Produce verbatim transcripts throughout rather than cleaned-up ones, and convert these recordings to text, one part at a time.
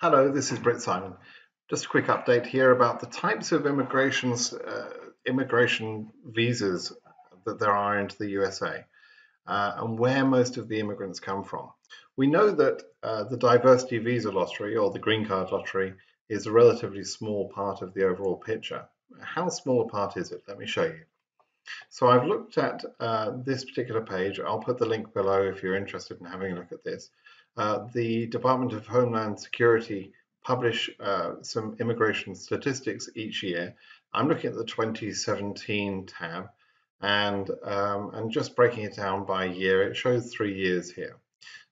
Hello, this is Brit Simon. Just a quick update here about the types of immigrations, uh, immigration visas that there are into the U S A uh, and where most of the immigrants come from. We know that uh, the diversity visa lottery or the green card lottery is a relatively small part of the overall picture. How small a part is it? Let me show you. So I've looked at uh, this particular page. I'll put the link below if you're interested in having a look at this. Uh, the Department of Homeland Security publish uh, some immigration statistics each year. I'm looking at the twenty seventeen tab and, um, and just breaking it down by year. It shows three years here.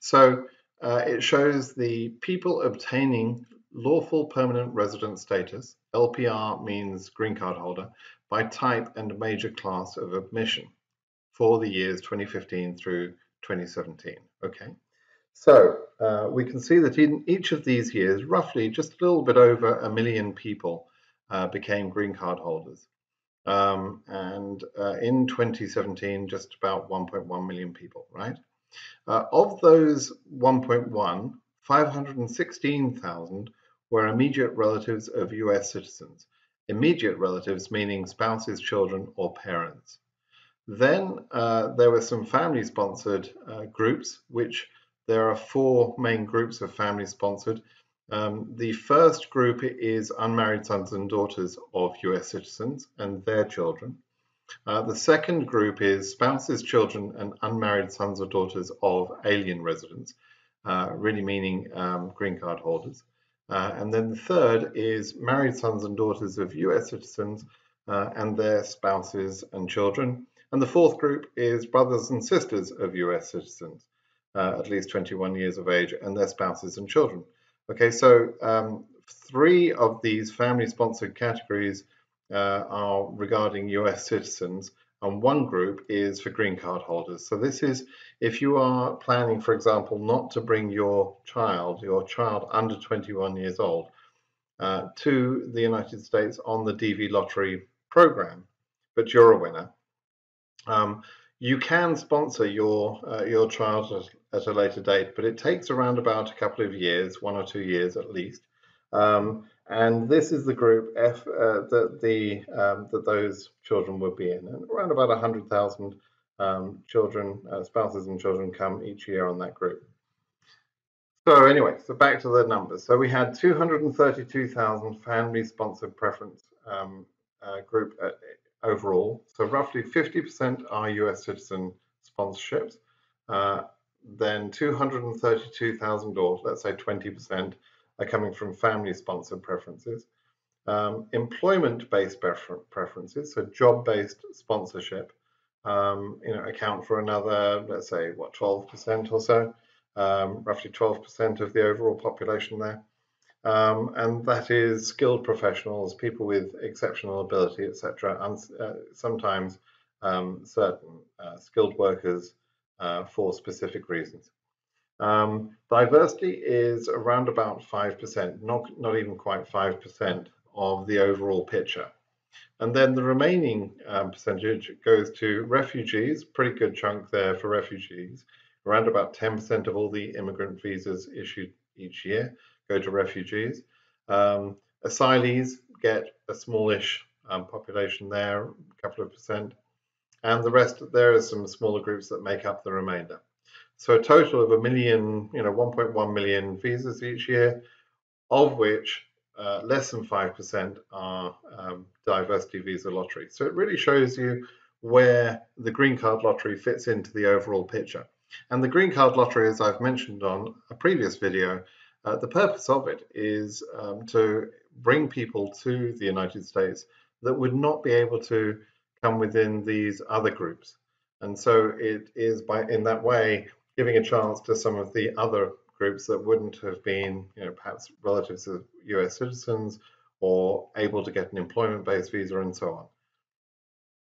So uh, it shows the people obtaining lawful permanent resident status, L P R means green card holder, by type and major class of admission for the years twenty fifteen through twenty seventeen, okay? So uh, we can see that in each of these years, roughly just a little bit over a million people uh, became green card holders. Um, and uh, in twenty seventeen, just about one point one million people, right? Uh, of those one point one, five hundred sixteen thousand were immediate relatives of U S citizens. Immediate relatives meaning spouses, children, or parents. Then uh, there were some family-sponsored uh, groups, which there are four main groups of family-sponsored. Um, the first group is unmarried sons and daughters of U S citizens and their children. Uh, the second group is spouses, children, and unmarried sons or daughters of alien residents, uh, really meaning um, green card holders. Uh, and then the third is married sons and daughters of U S citizens uh, and their spouses and children. And the fourth group is brothers and sisters of U S citizens, uh, at least twenty-one years of age, and their spouses and children. Okay, so um, three of these family-sponsored categories uh, are regarding U S citizens, and one group is for green card holders. So this is if you are planning, for example, not to bring your child, your child under twenty-one years old, uh, to the United States on the D V Lottery program, but you're a winner. Um, you can sponsor your, uh, your child at, at a later date, but it takes around about a couple of years, one or two years at least. Um, and this is the group F uh, that the um, that those children will be in, and around about one hundred thousand um, children, uh, spouses and children come each year on that group. So anyway, so back to the numbers. So we had two hundred thirty-two thousand family-sponsored preference um, uh, group uh, overall. So roughly fifty percent are U S citizen sponsorships. Uh, then two hundred thirty-two thousand, or let's say twenty percent, are coming from family-sponsored preferences, um, employment-based prefer preferences, so job-based sponsorship, um, you know, account for another, let's say, what, twelve percent or so, um, roughly twelve percent of the overall population there, um, and that is skilled professionals, people with exceptional ability, et cetera, and uh, sometimes um, certain uh, skilled workers uh, for specific reasons. Um, diversity is around about five percent, not, not even quite five percent of the overall picture. And then the remaining um, percentage goes to refugees, pretty good chunk there for refugees. Around about ten percent of all the immigrant visas issued each year go to refugees. Um, asylees get a smallish um, population there, a couple of percent. And the rest, there are some smaller groups that make up the remainder. So a total of a million, you know, one point one million visas each year, of which uh, less than five percent are um, diversity visa lottery. So it really shows you where the green card lottery fits into the overall picture. And the green card lottery, as I've mentioned on a previous video, uh, the purpose of it is um, to bring people to the United States that would not be able to come within these other groups. And so it is, by in that way, giving a chance to some of the other groups that wouldn't have been, you know, perhaps relatives of U S citizens or able to get an employment-based visa and so on.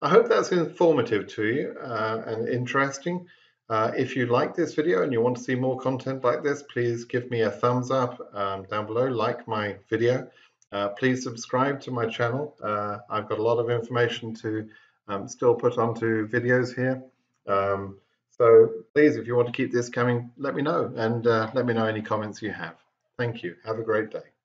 I hope that's informative to you uh, and interesting. Uh, if you like this video and you want to see more content like this, please give me a thumbs up um, down below, like my video. Uh, please subscribe to my channel. Uh, I've got a lot of information to um, still put onto videos here. Um, So please, if you want to keep this coming, let me know, and uh, let me know any comments you have. Thank you. Have a great day.